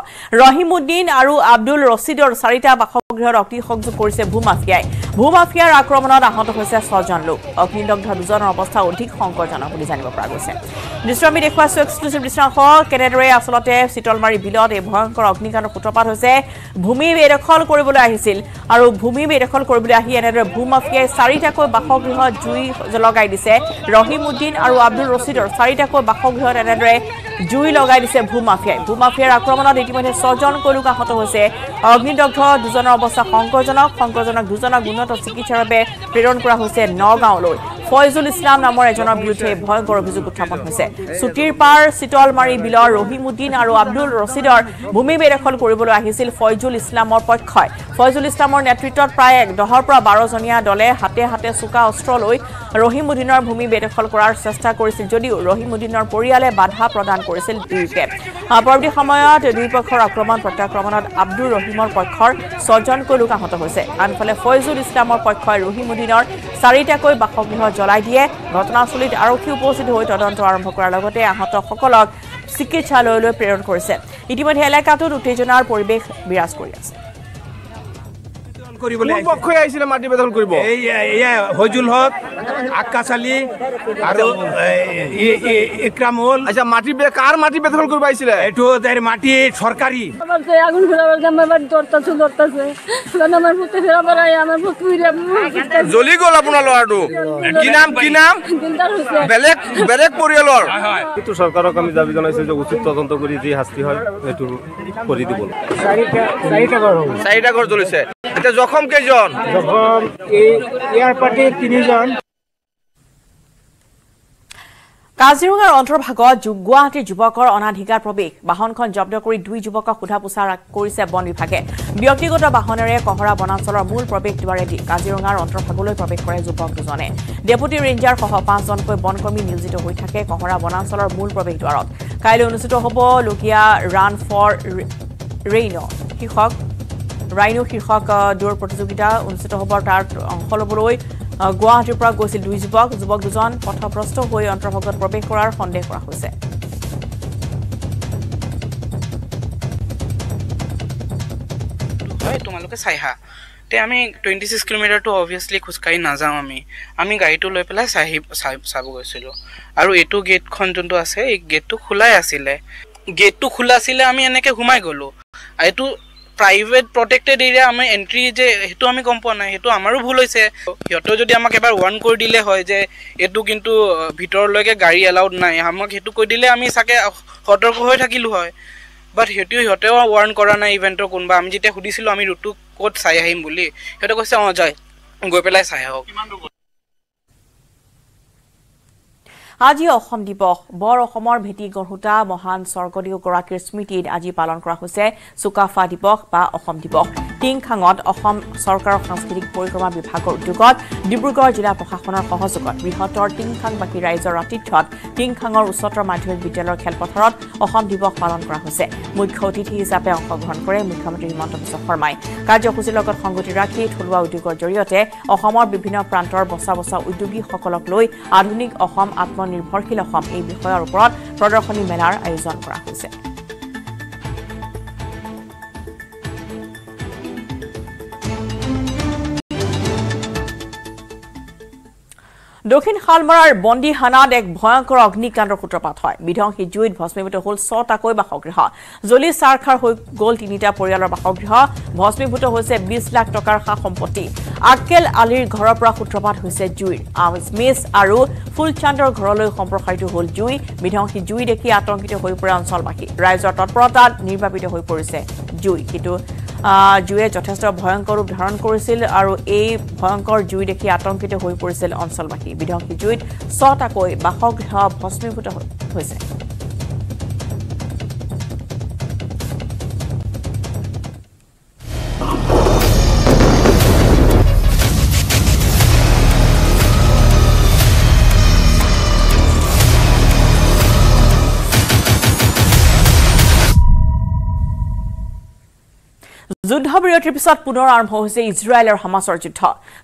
ৰহিমউদ্দিন আৰু আব্দুল ৰছিদৰ চাৰিটা বাসগৃহৰ অগ্নিসংযোগ কৰিছে ভূমাফিয়াই ভূমাফিয়াৰ আক্ৰমণত আহত হৈছে 6জন লোক অগ্নিদগ্ধ দুজনৰ অৱস্থা অধিক সংকটজনক বুলি জানিব পৰা গৈছে দৃশ্যমি দেখুৱাইছো এক্সক্লুসিভ দৃশ্যাংশ কেনেদৰে আচলতে সিটলমাৰী বিলত এই ভয়ংকৰ অগ্নিকাণ্ডৰ সূত্ৰপাত হৈছে ভূমি বেদখল কৰিবলৈ আহিছিল আৰু ভূমি বেদখল কৰিবলৈ আহি এনেদৰে ভূমাফিয়াই চাৰিটাকৈ বাসগৃহ জুই লগাই দিছে ৰহিমউদ্দিন আৰু আব্দুল ৰছিদৰ চাৰিটাকৈ বাসগৃহত এনেদৰে জুই লগাই দিছে ভূমাফিয়াৰ আক্ৰমণত ইতিমধ্যে 6জন লোক আহত হৈছে অগ্নিদগ্ধ দুজনৰ অৱস্থা সংকটজনক দুজনক উন্নত চিকিৎসাৰ বাবে প্ৰেৰণ কৰা হৈছে নগাঁওলৈ ফয়জুল ইছলাম নামৰ এজনৰ বিৰুদ্ধে ভয়ংকৰ অভিযোগ উত্থাপন হৈছে ছুটিৰ পাৰ সিটলমাৰী বিলৰ ৰহিমউদ্দিন আৰু আব্দুল ৰছিদৰ ভূমি বেদখল কৰিবলৈ আহিছিল ফয়জুল ইছলামৰ পক্ষই ফয়জুল ইছলামৰ নেতৃত্বত প্ৰায় 10 পৰা 12 জনীয়া দলে হাতে হাতে চুকা অস্ত্ৰলৈ ৰহিমউদ্দিনৰ ভূমি বেদখল কৰাৰ চেষ্টা কৰিছিল যদিও ৰহিমউদ্দিনৰ পৰিয়ালে বাধা প্ৰদান কৰিছিল দুয়োকে পৰৱৰ্তী সময়ত দুইপক্ষৰ আক্ৰমণ প্ৰত্যাক্ৰমণত আব্দুল ৰহিমৰ পক্ষৰ 6জন লোক আহত হৈছে আনফালে ফয়জুল ইছলামৰ পক্ষই ৰহিমউদ্দিনৰ চাৰিটাকৈ বাসগৃহ জলাই দিয়ে ঘটনাস্থলীত আৰক্ষী উপস্থিত হৈ তদন্ত আৰম্ভ কৰাৰ লগতে আহতসকলক চিকিৎসালয়লৈ প্ৰেৰণ কৰিছে ইতিমধ্যে এলেকাটোত উত্তেজনাৰ পৰিৱেশ বিৰাজ কৰি আছে পক্ষই আহিছিলে মাটি বেদখল কৰিব হজুল হক আকাশ আলী আৰু ইকৰাম হল আচ্ছা মাটি কাৰ মাটি বেদখল কৰিব আহিছিলে এইটো তাইৰ মাটি সৰকাৰি আগুন ফুৰাব আমাৰ বাড়ি দৰতাছে আমাৰ পুতে ফেৰা পৰাই আমাৰ পুতুইৰা জ্বলি গল আপোনাৰ লৰাটো কি নাম বেলেগ বেলেগ পৰিয়ালৰ কিন্তু সৰকাৰক আমি দাবী জনাইছো যে উচিত তদন্ত কৰি যি শাস্তি হয় এইটো কৰি দিব চাৰিটা ঘৰ জ্বলিছে এটা জখম কেজন জখম এই ইয়াৰ পাৰ্টি 3জন কাজিৰঙাৰ অন্তৰ্ভাগত গুৱাহাটীৰ যুৱকৰ অনাধিকাৰ প্ৰৱেশ বাহনখন জব্দ কৰি দুই যুৱকক সোধাপোছা কৰিছে বন বিভাগে ব্যক্তিগত বাহনেৰে কহৰা বনাঞ্চলৰ মূল প্ৰৱেশদ্বাৰেদি কাজিৰঙাৰ অন্তৰ্ভাগলৈ প্ৰৱেশ কৰে যুৱক দুজনে ডেপুটি ৰেঞ্জাৰ সহ 5জনকৈ বনকৰ্মী নিয়োজিত হৈ থাকে কহৰা বনাঞ্চলৰ মূল প্ৰৱেশদ্বাৰত কাইলৈ অনুষ্ঠিত হ'ব লোকিয়া ৰান ফৰ ৰেইনো শীৰ্ষক ৰাইনো শীৰ্ষক দৌৰ প্ৰতিযোগিতা অনুষ্ঠিত হ'ব তাৰ অংশ ল'বলৈ গুৱাহাটীৰ পৰা গৈছিল দুই যুৱক দুজন পথভ্ৰষ্ট হৈ অন্তৰ্ভাগত প্ৰৱেশ কৰাৰ সন্দেহ কৰা হৈছে তোমালোকে চাইহা তে আমি 26 কিলোমিটাৰটো অবভিয়াছলি খোজকাঢ়ি নাযাওঁ আমি গাড়ীটো লৈ পেলাই চাব গৈছিলোঁ আৰু এইটো গেটখন যোনটো আছে এই গেটটো খোলাই আছিলে আমি এনেকৈ ঘুমাই গ'লো এইটো প্রাইভেট প্রটেক্টেড এরিয়া আমি এন্ট্রি যে হেতু আমি গম পোৱা নাই হেতু আমাৰো ভুল হৈছে হিহঁতে যদি আমাক এবাৰ ওয়ান কৰি দিলে হয় যে এটো কিন্তু ভিতৰলৈকে গাড়ী এলাউড নাই আমাক হেতু কৈ দিলে আমি সাকে সতৰ্ক হৈ থাকিলো হয় বাট হিহঁতেও ওয়ান কৰা নাই ইভেন্টৰ কোনবা আমি যেতিয়া হুদিছিলো আমি ৰুটু কোট চাই আহিম বুলি হেতু কৈছে অ যায় গৈ পেলাই চাই আহক আজি অসম দিৱস বৰ অসমৰ ভেটি গঢ়ুতা মহান স্বৰ্গদেউ গৰাকীৰ স্মৃতিত আজি পালন কৰা হৈছে সুকাফা দিৱস বা অসম দিৱস টিংখাঙত অসম চৰকাৰৰ সাংস্কৃতিক পৰিক্ৰমা বিভাগৰ উদ্যোগত ডিব্ৰুগড় জিলা প্ৰশাসনৰ সহযোগত বৃহত্তৰ টিংখাংবাসী ৰাইজৰ আতিথ্যত টিংখাঙৰ উচ্চতৰ মাধ্যমিক বিদ্যালয়ৰ খেলপথাৰত অসম দিৱস পালন কৰা হৈছে মুখ্য অতিথি হিচাপে অংশগ্ৰহণ কৰে মুখ্যমন্ত্ৰী হিমন্ত বিশ্ব শৰ্মাই কাৰ্যসূচীৰ লগত সংগতি ৰাখি থলুৱা উদ্যোগৰ জৰিয়তে অসমৰ বিভিন্ন প্ৰান্তৰ বছা বছা উদ্যোগীসকলক লৈ আধুনিক অসম আত্ম নিৰ্ভৰশীল এই বিষয়েৰ উপৰ প্ৰদৰ্শনী মেলাৰ আয়োজন কৰা হয়েছে দক্ষিণ শালমৰাৰ বন্দীহানাত এক ভয়ংকৰ অগ্নিকাণ্ডৰ সূত্ৰপাত হয় বিধ্বংসী জুইত ভস্মীভূত হ'ল 6টাকৈ বাসগৃহ জ্বলি ছাৰখাৰ হৈ গ'ল 3টা পৰিয়ালৰ বাসগৃহ ভস্মীভূত হৈছে 20 লাখ টকাৰ সা সম্পত্তি আকেল আলীৰ ঘৰৰ পৰা সূত্ৰপাত হৈছে জুইৰ আমিছ আৰু ফুলচান্দৰ ঘৰলৈ সম্প্ৰসাৰিত হ'ল জুই বিধ্বংসী জুই দেখি আতংকিত হৈ পৰা অঞ্চলবাসী ৰাইজৰ তৎপৰতাত নিৰ্বাপিত হৈ পৰিছে জুই কিন্তু জুয়ে যথেষ্ট ভয়ংকৰ ৰূপ ধাৰণ কৰিছিল আৰু এই ভয়ংকৰ জুই দেখি আতংকিত হৈ পৰিছিল অঞ্চলবাসী বিধ্বংসী জুইত 6টাকৈ বাসগৃহ ভস্মীভূত হৈছে যুদ্ধবিৰতিৰ পিছত পুনৰ আৰম্ভ হৈছে ইজৰাইল আৰু হামাসৰ যুদ্ধ।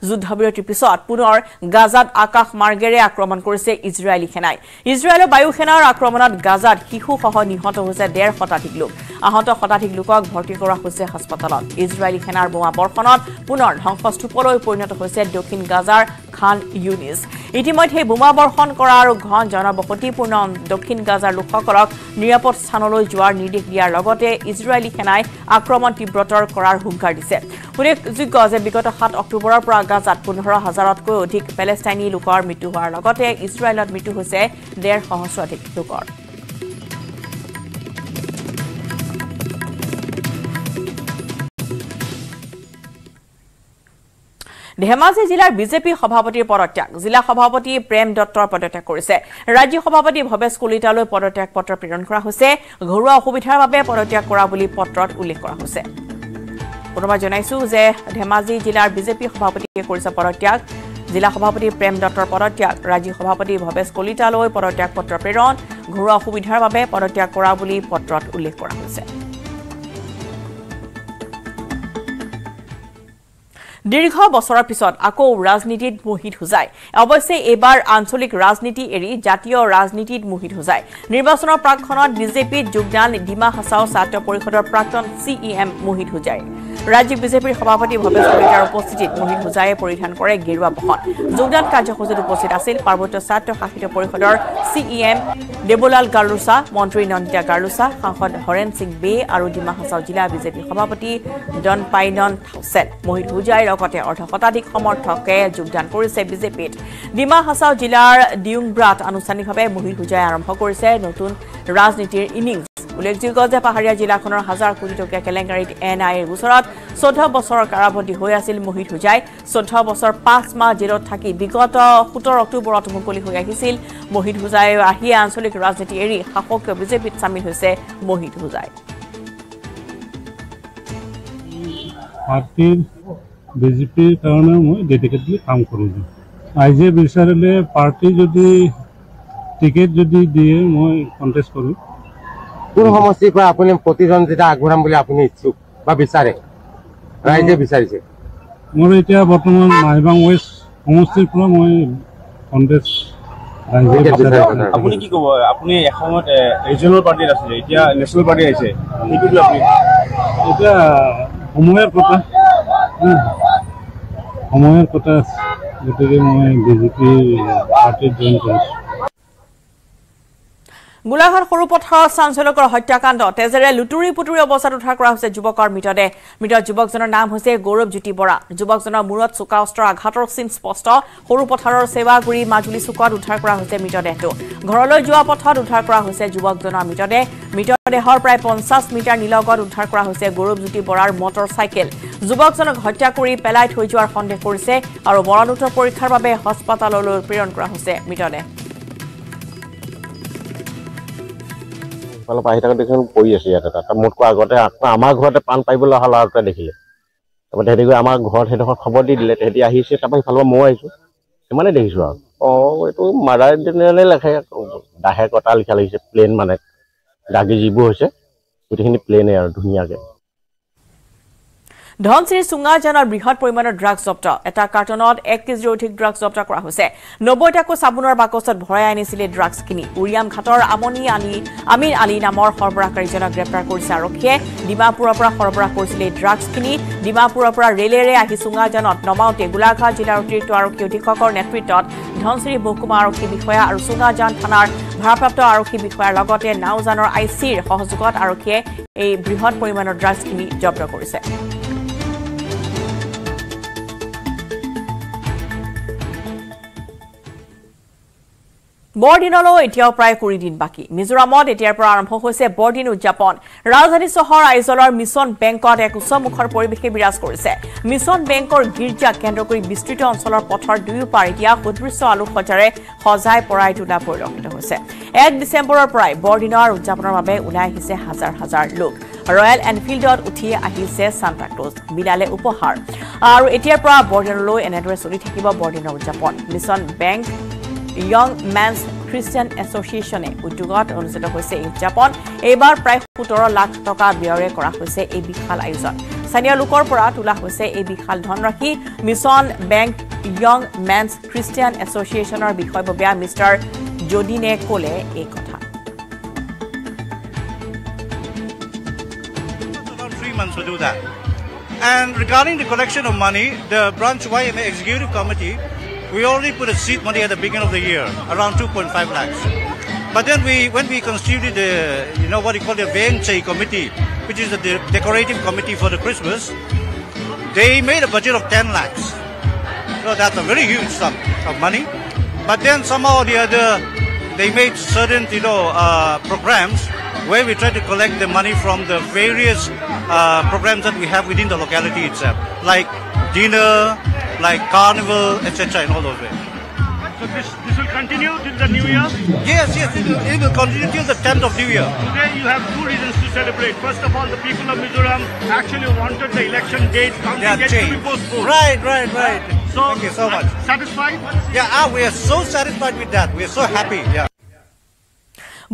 যুদ্ধবিৰতিৰ পিছত পুনৰ গাজাত আকাশ মাৰ্গেৰে আক্ৰমণ কৰিছে ইজৰাইলী সেনাই। ইজৰাইলৰ বায়ু সেনাৰ আক্ৰমণত গাজাত শিশুসহ নিহত হৈছে ১৫০ শতাধিক লোক। আহত শতাধিক লোকক ভৰ্তি কৰা হৈছে হাস্পতালত। ইজৰাইলী সেনাৰ বোমা বৰ্ষণত পুনৰ ধ্বংসস্তূপলৈ পৰিণত হৈছে দক্ষিণ গাজাৰ খান ইউনিছ। ইতিমধ্যে বোমা বৰ্ষণ কৰা আৰু ঘন জনবসতিপূৰ্ণ দক্ষিণ গাজাৰ লোকসকলক নিৰাপদ স্থানলৈ যোৱাৰ নিৰ্দেশ দিয়াৰ লগতে ইজৰাইলী সেনাই আক্ৰমণ তীব্ৰতৰ কৰাৰ হুংকাৰ দিছে। উল্লেখযোগ্য যে বিগত ৭ অক্টোবৰৰ পৰা গাজাত ১৫,০০০তকৈ অধিক পেলেষ্টাইনী লোকৰ মৃত্যু হোৱাৰ লগতে ইজৰাইলত মৃত্যু হৈছে ১৫০০ৰো অধিক লোকৰ। ধেমাজি জিলাৰ বিজেপি সভাপতিৰ পদত্যাগ। জিলা সভাপতি প্ৰেম দত্তৰ পদত্যাগ কৰিছে। ৰাজ্য সভাপতি ভৱেশ কলিতালৈ পদত্যাগ পত্ৰ প্ৰেৰণ কৰা হৈছে। ঘৰুৱা অসুবিধাৰ বাবে পদত্যাগ কৰা বুলি পত্ৰত উল্লেখ কৰা হৈছে। পুনৰবাৰ জনাইছো যে ধেমাজি জিলাৰ বিজেপি সভাপতিয়ে কৰিছে পদত্যাগ। জিলা সভাপতি প্ৰেম দত্তৰ পদত্যাগ, ৰাজ্য সভাপতি ভৱেশ কলিতালৈ পদত্যাগ পত্ৰ প্ৰেৰণ, ঘৰুৱা অসুবিধাৰ বাবে পদত্যাগ কৰা বুলি পত্ৰত উল্লেখ কৰা হৈছে। দীৰ্ঘ বছৰৰ পিছত আকৌ ৰাজনীতিত মোহিত হোজায়। অৱশ্যে এবাৰ আঞ্চলিক ৰাজনীতি এৰি জাতীয় ৰাজনীতিত মোহিত হোজায়। নিৰ্বাচনৰ প্ৰাকখনত বিজেপিত যোগদান ডিমা হাছাও ছাত্ৰ পৰিষদৰ প্ৰাক্তন CEM মোহিত হোজায়। ৰাজ্য বিজেপিৰ সভাপতি ভৱেশ কলিতাৰ উপস্থিতিত মোহিত হোজায়ে পৰিধান কৰে গেৰুৱা বহন। যোগদান কাৰ্যসূচীত উপস্থিত আছিল পাৰ্বত্য ছাত্ৰ শাসিত পৰিষদৰ CEM দেৱলাল গাৰ্লোচা, মন্ত্ৰী নন্দিতা গাৰ্লোচা, সাংসদ হৰেণ সিং বে আৰু ডিমা হাছাও জিলা বিজেপিৰ সভাপতি ডনপাইনন থাউচেন। মোহিত হোজাই লগতে অৰ্ধশতাধিক সমৰ্থকে যোগদান কৰিছে বিজেপিত। ডিমা হাছাও জিলাৰ ডিউংব্ৰাত আনুষ্ঠানিকভাৱে মোহিত হোজাই আৰম্ভ কৰিছে নতুন ৰাজনীতিৰ ইনিংছ। উল্লেখযোগ্য যে পাহাৰীয়া জিলাখনৰ ১০০০ কোটি টকীয়া কেলেংকাৰীত NIA গোচৰত ১৪ বছৰ কাৰাবন্দী হৈ আছিল মোহিত হোজাই। ১৪ বছৰ ৫ মাহ জেলত থাকি বিগত ১৭ অক্টোবৰত মুকলি হৈ আহিছিল মোহিত হোজাই। আহিয়ে আঞ্চলিক ৰাজনীতি এৰি শাসকীয় বিজেপিত চামিল হৈছে মোহিত হোজাই। বিজেপিৰ কাৰণে মই ডেডিকেটলি কাম কৰিলোঁ। আইজে বিচাৰিলে পাৰ্টি যদি টিকেট যদি দিয়ে মই কণ্টেষ্ট কৰিম। কোন সমষ্টিৰ পৰা আপুনি প্ৰতিদ্বন্দ্বিতা আগবঢ়াম বুলি আপুনি ইচ্ছুক বা বিচাৰে? ৰাইজে বিচাৰিছে। মোৰ এতিয়া বৰ্তমান মাইবাং ৱেষ্ট সমষ্টিৰ পৰা মই কণ্টেষ্ট। আপুনি কি ক'ব? আপুনি এসময়ত ৰিজনেল পাৰ্টিত আছিলে, এতিয়া নেশ্যনেল পাৰ্টি আহিছে, সেইটোতো আপুনি এতিয়া সময়ৰ কথা সময়ৰ কথা গতিকে মই বিজেপি পাৰ্টিত জইন কৰিছোঁ। গোলাঘাট সৰুপথাৰৰ চাঞ্চল্যকৰ হত্যাকাণ্ড। তেজেৰে লুতুৰি পুতুৰি অৱস্থাত উদ্ধাৰ কৰা হৈছে যুৱকৰ মৃতদেহ। মৃত যুৱকজনৰ নাম হৈছে গৌৰৱজ্যোতি বৰা। যুৱকজনৰ মূৰত চোকা অস্ত্ৰৰ আঘাতৰ চিন স্পষ্ট। সৰুপথাৰৰ সেৱাগুৰি মাজুলী চুকত উদ্ধাৰ কৰা হৈছে মৃতদেহটো। ঘৰলৈ যোৱা পথত উদ্ধাৰ কৰা হৈছে যুৱকজনৰ মৃতদেহ। মৃতদেহৰ প্ৰায় ৫০ মিটাৰ নিলগত উদ্ধাৰ কৰা হৈছে গৌৰৱজ্যোতি বৰাৰ মটৰ চাইকেল। যুৱকজনক হত্যা কৰি পেলাই থৈ যোৱাৰ সন্দেহ কৰিছে আৰু মৰণোত্তৰ পৰীক্ষাৰ বাবে হাস্পতাললৈ প্ৰেৰণ কৰা হৈছে মৃতদেহ। অলপ আহি থাকোঁতে দেখোন পৰি আছে ইয়াত এটা মোট কোৱা আগতে আমাৰ ঘৰতে পাণ পাৰিবলৈ অহা ল'ৰা এটা দেখিলে। তাৰপৰা তেহেঁতি গৈ আমাৰ ঘৰত সেইডোখৰ খবৰ দি দিলে, তেহেঁতি আহিছে। তাৰপৰা সিফালৰ পৰা ময়ো আহিছোঁ, সিমানেই দেখিছোঁ আৰু এইটো মাৰ্ডাৰ জেনেৰেলে লেখে দাহে কটা লিখা লাগিছে প্লেইন, মানে দাগী যিবোৰ হৈছে গোটেইখিনি প্লেইনে আৰু ধুনীয়াকৈ। ধনচিৰি চুঙাজানৰ বৃহৎ পৰিমাণৰ ড্ৰাগছ জব্দ। এটা কাৰ্টনত ১ কেজিৰো অধিক ড্ৰাগছ জব্দ কৰা হৈছে। ৯০টাকৈ চাবোনৰ বাকচত ভৰাই আনিছিলে ড্ৰাগছখিনি। উৰিয়াম ঘাটৰ আমিন আলী নামৰ সৰবৰাহকাৰীজনক গ্ৰেপ্তাৰ কৰিছে আৰক্ষীয়ে। ডিমাপুৰৰ পৰা সৰবৰাহ কৰিছিলে এই ড্ৰাগছখিনি। ডিমাপুৰৰ পৰা ৰেলেৰে আহি চুঙাজানত নমাওঁতে গোলাঘাট জিলাৰ অতিৰিক্ত আৰক্ষী অধীক্ষকৰ নেতৃত্বত ধনচিৰি মহকুমা আৰক্ষী বিষয়া আৰু চুঙাজান থানাৰ ভাৰপ্ৰাপ্ত আৰক্ষী বিষয়াৰ লগতে নাওজানৰ ICৰ সহযোগত আৰক্ষীয়ে এই বৃহৎ পৰিমাণৰ ড্ৰাগছখিনি জব্দ কৰিছে। বৰদিনলৈ এতিয়াও প্ৰায় ২০ দিন বাকী। মিজোৰামত এতিয়াৰ পৰা আৰম্ভ হৈছে বৰদিন উদযাপন। ৰাজধানী চহৰ আইজলৰ মিছন বেংকত এক উচ্চমুখৰ পৰিৱেশে বিৰাজ কৰিছে। মিছন বেংকৰ গীৰ্জা কেন্দ্ৰ কৰি বিস্তৃত অঞ্চলৰ পথৰ দুয়োপাৰ এতিয়া সুদৃশ্য আলোকসজ্জাৰে সজাই পৰাই তোলা পৰিলক্ষিত হৈছে। ১ ডিচেম্বৰৰ পৰাই বৰদিনৰ উদযাপনৰ বাবে ওলাই আহিছে হাজাৰ হাজাৰ লোক। ৰয়েল এনফিল্ডত উঠি আহিছে ছান্তাক্লজ, বিলালে উপহাৰ। আৰু এতিয়াৰ পৰা বৰদিনলৈ এনেদৰে চলি থাকিব বৰদিনৰ উদযাপন। মিছন বেংক ইয়ং মেনছ খ্ৰীষ্টিয়ান এছ'চিয়েশ্যনে উদ্যোগত অনুষ্ঠিত হৈছে এই উদযাপন। এইবাৰ প্ৰায় ১৭ লাখ টকা ব্যয়েৰে কৰা হৈছে এই বিশাল আয়োজন। স্থানীয় লোকৰ পৰা তোলা হৈছে এই বিশাল ধনৰাশি মিছন বেংক ইয়ং মেনছ খ্ৰীষ্টিয়ান এছ'চিয়েচনৰ বিষয়ববীয়া মিষ্টাৰ জোডিনে কোলে এই কথা to do that. And regarding the collection of money, the branch YMA executive committee, we already put a seed money at the beginning of the year, around 2.5 lakhs. But then when we constituted the, what you call the Vengche committee, which is the decorative committee for the Christmas, they made a budget of 10 lakhs. So that's a very huge sum of money. But then somehow or the other, they made certain, programs where we try to collect the money from the various programs that we have within the locality itself, like dinner, like carnival, etc., and all those ways. So this will continue till the new year? Yes, it will continue till the 10th of New Year. Today you have two reasons to celebrate. First of all, the people of Mizoram actually wanted the election date to be postponed. Right. So, thank you so much. Satisfied? Yeah, we are so satisfied with that. We are so happy. Yeah.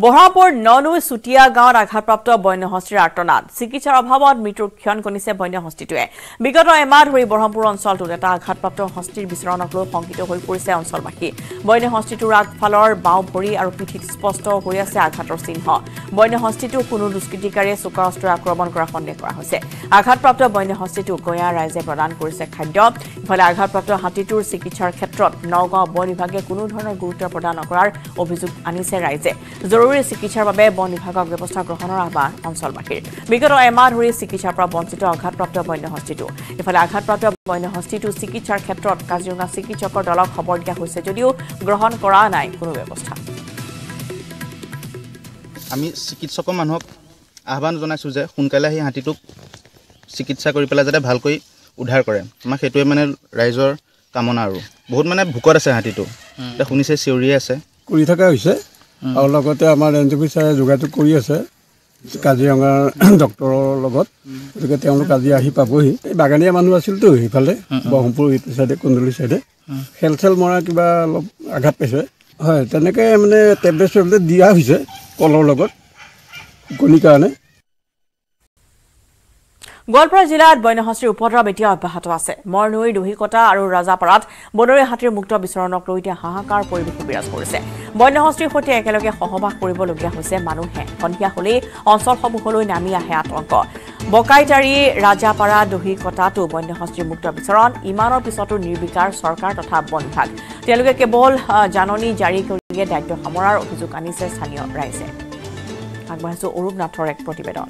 Bohapur Nonu Sutia Gaon Aghapto Boyno Hostir Artonat. Sikichar of Howard Mitru Kyon Konise Boyno Hostitue. Bigoto Emar Bohampur on Salt to the Tag Hatpapto Hostil Bisrona Clo Ponkito Hoipurse on Solmaki. Boyno Hostiturat Falor, Baupuri, Arpitic Sposto, Huyasa Hatrosinho. Boyno Hostitu Kunuskare Sukostra Cromon Grafon Necra Hose. Aghatpapto Boyno Hostitu Goya Raise Prodan Kurse Kadop. Falagapto Hatitur Sikichar Ketrot Noga Bonivage Kunun Honor Guta Prodanokar Obizu Anise Raise. Sikichar Babe Bonifaka Gosta Honoraba on Solbakir. Bigger Emari Sikichapra Bonsito, Hatpropto Boyno Hostitu. If I like Hatpropto Boyno Hostitu, Sikichar Ketrot, Kazuna Sikichoko Dolok, Hoborka Husetu, Grohon Korana, Kurubosta. Ami Sikitsoko Manhok, Aban Zona Suze, Hunkalahi Hatitu, Sikitsako Plaza Halkoi, Udharkore, Maketueman Razor, Kamonaru. Bodman Bukorasa Hatitu. The Hunise Suriase. Kuritaka. Our logote amar enterprise jogato kori ase Kazianga doctor logot jeke teolok aji ahi pabohi bagania manu asil tu ifale Bohompur itu side Kunduli side helcel mora kiba aghat paise hoy teneke mane tablet le dia hoise kolor logot koni karone Golpara Jilat Boynohostir Upodra Betia Bahatwase, Mornui Duhikota, Aru Razaparat, Bodore Hatri Mukta Bisrona Cloita, Hahakar, Polibiras Force. Boynohostir Hotel, Hohoma, Puribologia Hose, Manuhe, Konya Hole, on Sol Hobukolo, Namia Hatonko. Bokaitari, Rajapara, Duhikota, Boynohostir Mukta Bisron, Imano Pisoto, Nubikar, Sorkar, Tota Bontak. Teluke Bol, Janoni, Jari Kuria, Dacto Hamora, Okizukanise, Sanyo Rise. Agbaso Urubna Torek Protibedon.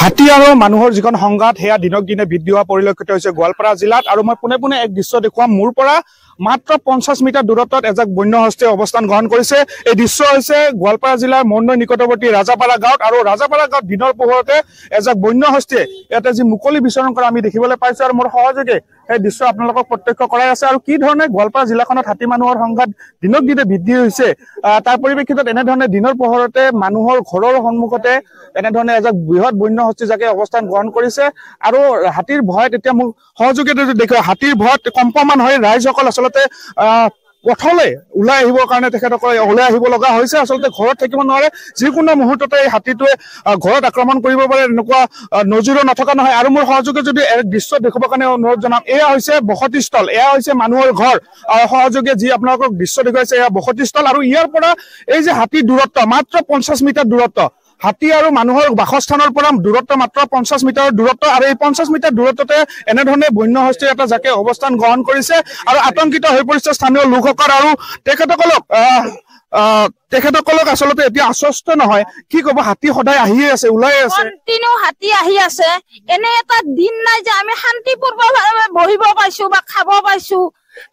হাতি আৰু মানুহৰ যিখন সংঘাত হেয়া দিনক দিনে বৃদ্ধি হোৱা পৰিলক্ষিত হৈছে গোৱালপাৰা জিলাত আৰু মই পুনে এক দৃশ্য দেখুৱাম মোৰ পৰা মাত্ৰ 50 মিটাৰ দূৰত্বত এজাক বন্যহস্তে অৱস্থান গ্ৰহণ কৰিছে এই দৃশ্য হৈছে গোৱালপাৰা জিলাৰ মন্নৈ নিকটৱৰ্তী ৰাজাপাৰা গাঁৱত আৰু ৰাজাপাৰা গাঁৱত দিনৰ পোহৰতে এজাক বন্যহস্তে এটা যি মুকলি বিচৰণ কৰা আমি দেখিবলৈ পাইছো আৰু মোৰ সহযোগে এই দৃশ্য আপোনালোকক প্ৰত্যক্ষ কৰাই আছে আৰু কি ধৰণে গোৱালপাৰা জিলাখনত হাতি মানুহৰ সংঘাত দিনক দিনে বৃদ্ধি হৈছে তাৰ পৰিপ্ৰেক্ষিতত এনে ধৰণে দিনৰ পোহৰতে মানুহৰ ঘৰৰ সন্মুখতে এনে ধৰণে এজাক বৃহৎ বন্যহস্তে জাকে অৱস্থান গ্ৰহণ কৰিছে আৰু হাতীৰ ভয় তেতিয়া মোৰ সহযোগে দেখুৱা হাতীৰ ভয়ত কম্পমান হৈ ৰাইজসকল পথলে উলাই আহিব কাৰণে তেখেতকৈ উলাই আহিব লগা হৈছে আসলে ঘৰত থাকিব নোৱাৰে যিকোনো মুহূৰ্ততে এই হাতীটোৱে ঘৰত আক্ৰমণ কৰিব পাৰে নকুৱা নজুৰো নথকা নহয় আৰু মোৰ সহযোগে যদি এক দৃশ্য দেখিব কাৰণে অনুৰোধ জনাম এয়া হৈছে বহতিস্থল এয়া হৈছে মানুহৰ ঘৰ সহযোগে যি আপোনালোকক দৃশ্য দেখাইছে এয়া বহতিস্থল আৰু ইয়াৰ পৰা এই যে হাতী দূৰত্ব মাত্ৰ 50 মিটাৰ দূৰত্ব হাতি আৰু মানুহৰ বাসস্থানৰ পৰা দূৰত্ব মাত্ৰ 50 মিটাৰ দূৰত্ব আৰু এই 50 মিটাৰ দূৰত্বতে এনে ধৰণে বন্যহস্তে এটা জাকে অৱস্থান গ্ৰহণ কৰিছে আৰু আতংকিত হৈ পৰিছে স্থানীয় লোকসকল আৰু তেখেতসকলক আসলতে এতিয়া আশ্বস্ত নহয় কি কব হাতি সদায় আহি আছে উলাই আছে কন্টিনিউ হাতি আহি আছে এনে এটা দিন নাই যে আমি শান্তিপূৰ্ণভাৱে বহিব পাইছো বা খাব পাইছো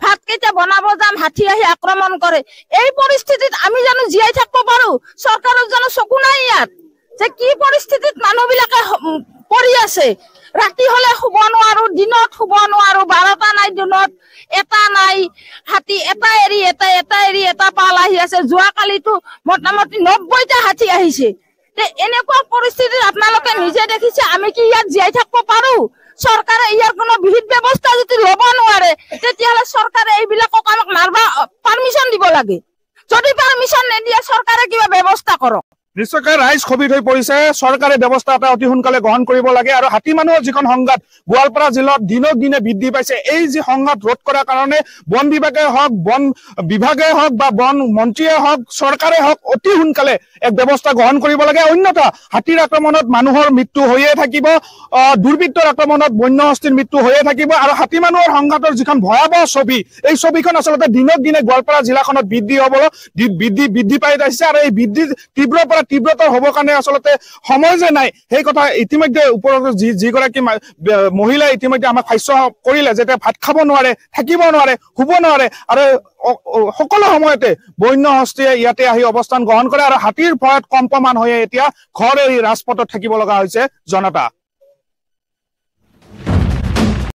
ভাত কেটা বনাবো যাম হাতি আহি আক্রমণ করে এই পরিস্থিতিত আমি জানো জিয়াই থাকব পাৰো সৰকাৰক জানো সকু নাই ইয়াত যে কি পৰিস্থিতিত মানুহবিলাকে পৰি আছে ৰাতি হলে শুব নোৱাৰো দিনত শুব নোৱাৰো 12টা নাই দিনত এটা নাই হাতি এটা এৰি এটা পাল আহি আছে জুয়া কালিটো মোটামুটি 90টা হাতি আহিছে তে এনেকুৱা পৰিস্থিতিত আপোনালোকে নিজে দেখিছে আমি কি ইয়াত জিয়াই থাকব পাৰো সৰকাৰ ইয়াৰ কোনো বিহিত ব্যবস্থা যদি লব নোৱাৰে তেতিয়ালে সৰকাৰ এইবিলাকক আমাক মাৰবা পাৰমিশন দিব লাগে যদি পাৰমিশন নেদিয়া সৰকাৰে কিবা ব্যবস্থা কৰক নিশ্চয় ৰাইজ খবিত হৈ পৰিছে সৰকাৰে ব্যবস্থা এটা অতি সোনকালে গ্ৰহণ কৰিব লাগে আৰু হাতি মানুহৰ যিখন সংঘাত গোৱালপাৰা জিলাত দিনক দিনে বৃদ্ধি পাইছে এই যে সংঘাত ৰোধ কৰাৰ কাৰণে বন বিভাগে হওক বা বন মন্ত্ৰীয়ে হওক সৰকাৰে হওক অতি সোনকালে এক ব্যৱস্থা গ্ৰহণ কৰিব লাগে অন্যথা হাতিৰ আক্ৰমণত মানুহৰ মৃত্যু হৈয়ে থাকিব দুৰ্বৃত্তৰ আক্ৰমণত বন্য হস্তীৰ মৃত্যু হৈয়ে থাকিব আৰু হাতি মানুহৰ সংঘাতৰ যিখন ভয়াবহ ছবি এই ছবিখন আসলে দিনক দিনে গোৱালপাৰা জিলাখনত বৃদ্ধি পাই আছে আৰু এই বৃদ্ধি তীব্ৰতৰ হব কাৰণে আসলে সময় যে নাই সেই কথা ইতিমধ্যে উপৰোক্ত যিগৰাকী মহিলা ইতিমধ্যে আমাক ভাষ্য কৰিলে যে ভাত খাব নোৱাৰে থাকিব নোৱাৰে হুব নোৱাৰে আৰু সকলো সময়তে বন্য হস্তীয়ে ইয়াতে আহি অবস্থান গ্ৰহণ কৰে আৰু হাতীৰ ভয়ত কম্পমান হৈ এতিয়া ঘৰ এৰি ৰাজপথত থাকিব লগা হৈছে জনতা।